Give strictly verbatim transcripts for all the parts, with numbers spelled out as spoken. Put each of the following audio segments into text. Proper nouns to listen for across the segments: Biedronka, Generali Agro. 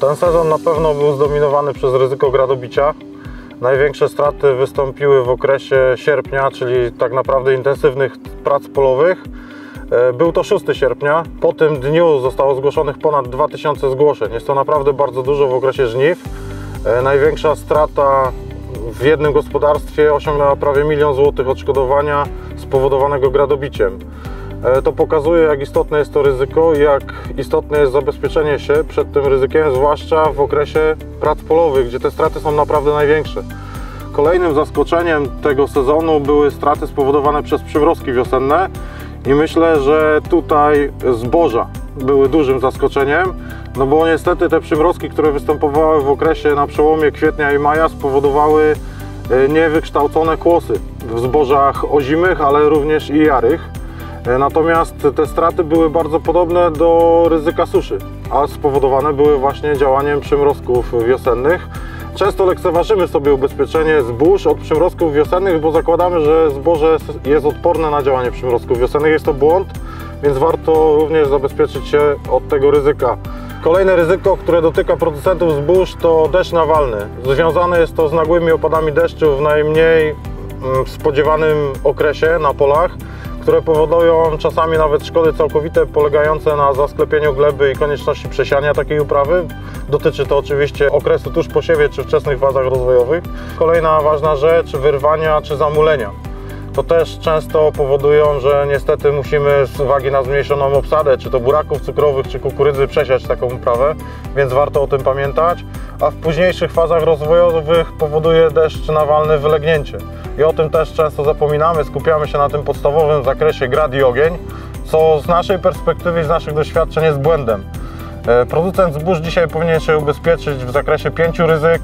Ten sezon na pewno był zdominowany przez ryzyko gradobicia. Największe straty wystąpiły w okresie sierpnia, czyli tak naprawdę intensywnych prac polowych. Był to szóstego sierpnia. Po tym dniu zostało zgłoszonych ponad dwa tysiące zgłoszeń. Jest to naprawdę bardzo dużo w okresie żniw. Największa strata w jednym gospodarstwie osiągnęła prawie milion złotych odszkodowania spowodowanego gradobiciem. To pokazuje, jak istotne jest to ryzyko i jak istotne jest zabezpieczenie się przed tym ryzykiem, zwłaszcza w okresie prac polowych, gdzie te straty są naprawdę największe. Kolejnym zaskoczeniem tego sezonu były straty spowodowane przez przymrozki wiosenne i myślę, że tutaj zboża były dużym zaskoczeniem, no bo niestety te przymrozki, które występowały w okresie na przełomie kwietnia i maja, spowodowały niewykształcone kłosy w zbożach ozimych, ale również i jarych. Natomiast te straty były bardzo podobne do ryzyka suszy, a spowodowane były właśnie działaniem przymrozków wiosennych. Często lekceważymy sobie ubezpieczenie zbóż od przymrozków wiosennych, bo zakładamy, że zboże jest odporne na działanie przymrozków wiosennych. Jest to błąd, więc warto również zabezpieczyć się od tego ryzyka. Kolejne ryzyko, które dotyka producentów zbóż, to deszcz nawalny. Związane jest to z nagłymi opadami deszczu w najmniej spodziewanym okresie na polach, które powodują czasami nawet szkody całkowite polegające na zasklepieniu gleby i konieczności przesiania takiej uprawy. Dotyczy to oczywiście okresu tuż po siewie czy wczesnych fazach rozwojowych. Kolejna ważna rzecz, wyrwania czy zamulenia. To też często powodują, że niestety musimy z uwagi na zmniejszoną obsadę, czy to buraków cukrowych, czy kukurydzy, przesiać taką uprawę, więc warto o tym pamiętać. A w późniejszych fazach rozwojowych powoduje deszcz nawalny wylegnięcie. I o tym też często zapominamy, skupiamy się na tym podstawowym zakresie grad i ogień, co z naszej perspektywy i z naszych doświadczeń jest błędem. Producent zbóż dzisiaj powinien się ubezpieczyć w zakresie pięciu ryzyk,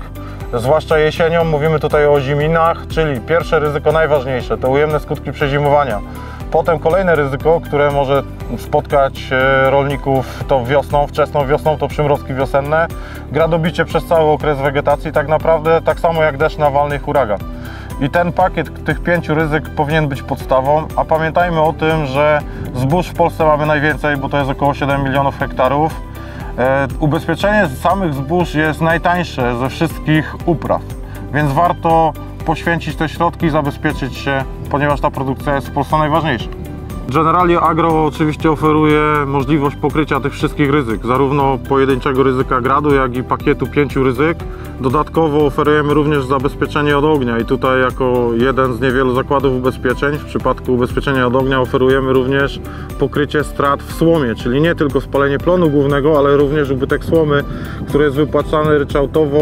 zwłaszcza jesienią. Mówimy tutaj o ziminach, czyli pierwsze ryzyko najważniejsze to ujemne skutki przezimowania. Potem kolejne ryzyko, które może spotkać rolników, to wiosną, wczesną wiosną, to przymrozki wiosenne, gradobicie przez cały okres wegetacji, tak naprawdę tak samo jak deszcz nawalny i huragan. I ten pakiet tych pięciu ryzyk powinien być podstawą, a pamiętajmy o tym, że zbóż w Polsce mamy najwięcej, bo to jest około siedem milionów hektarów. Ubezpieczenie samych zbóż jest najtańsze ze wszystkich upraw, więc warto poświęcić te środki i zabezpieczyć się, ponieważ ta produkcja jest w Polsce najważniejsza. Generali Agro oczywiście oferuje możliwość pokrycia tych wszystkich ryzyk, zarówno pojedynczego ryzyka gradu, jak i pakietu pięciu ryzyk. Dodatkowo oferujemy również zabezpieczenie od ognia i tutaj jako jeden z niewielu zakładów ubezpieczeń w przypadku ubezpieczenia od ognia oferujemy również pokrycie strat w słomie, czyli nie tylko spalenie plonu głównego, ale również ubytek słomy, który jest wypłacany ryczałtowo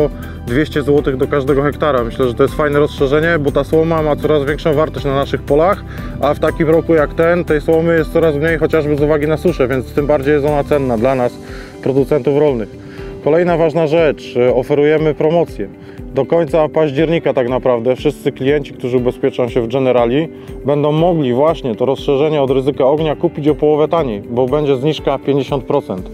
dwieście złotych do każdego hektara. Myślę, że to jest fajne rozszerzenie, bo ta słoma ma coraz większą wartość na naszych polach, a w takim roku jak ten, tej słomy jest coraz mniej, chociażby z uwagi na suszę, więc tym bardziej jest ona cenna dla nas, producentów rolnych. Kolejna ważna rzecz, oferujemy promocję. Do końca października tak naprawdę wszyscy klienci, którzy ubezpieczą się w Generali, będą mogli właśnie to rozszerzenie od ryzyka ognia kupić o połowę taniej, bo będzie zniżka pięćdziesiąt procent.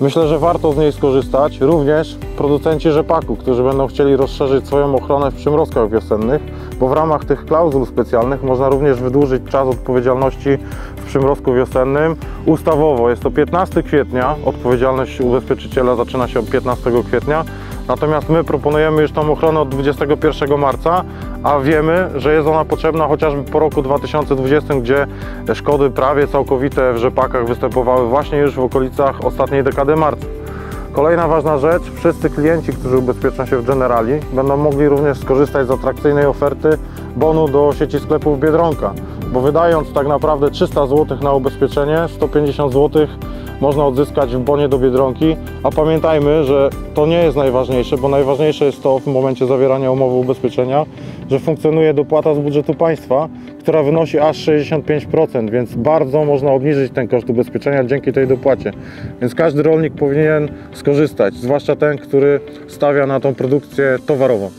Myślę, że warto z niej skorzystać, również producenci rzepaku, którzy będą chcieli rozszerzyć swoją ochronę w przymrozkach wiosennych, bo w ramach tych klauzul specjalnych można również wydłużyć czas odpowiedzialności w przymrozku wiosennym. Ustawowo jest to piętnastego kwietnia, odpowiedzialność ubezpieczyciela zaczyna się od piętnastego kwietnia, natomiast my proponujemy już tą ochronę od dwudziestego pierwszego marca, a wiemy, że jest ona potrzebna chociażby po roku dwa tysiące dwudziestym, gdzie szkody prawie całkowite w rzepakach występowały właśnie już w okolicach ostatniej dekady marca. Kolejna ważna rzecz, wszyscy klienci, którzy ubezpieczą się w Generali, będą mogli również skorzystać z atrakcyjnej oferty bonu do sieci sklepów Biedronka, bo wydając tak naprawdę trzysta złotych na ubezpieczenie, sto pięćdziesiąt złotych można odzyskać w bonie do Biedronki, a pamiętajmy, że to nie jest najważniejsze, bo najważniejsze jest to w momencie zawierania umowy ubezpieczenia, że funkcjonuje dopłata z budżetu państwa, która wynosi aż sześćdziesiąt pięć procent, więc bardzo można obniżyć ten koszt ubezpieczenia dzięki tej dopłacie. Więc każdy rolnik powinien skorzystać, zwłaszcza ten, który stawia na tą produkcję towarową.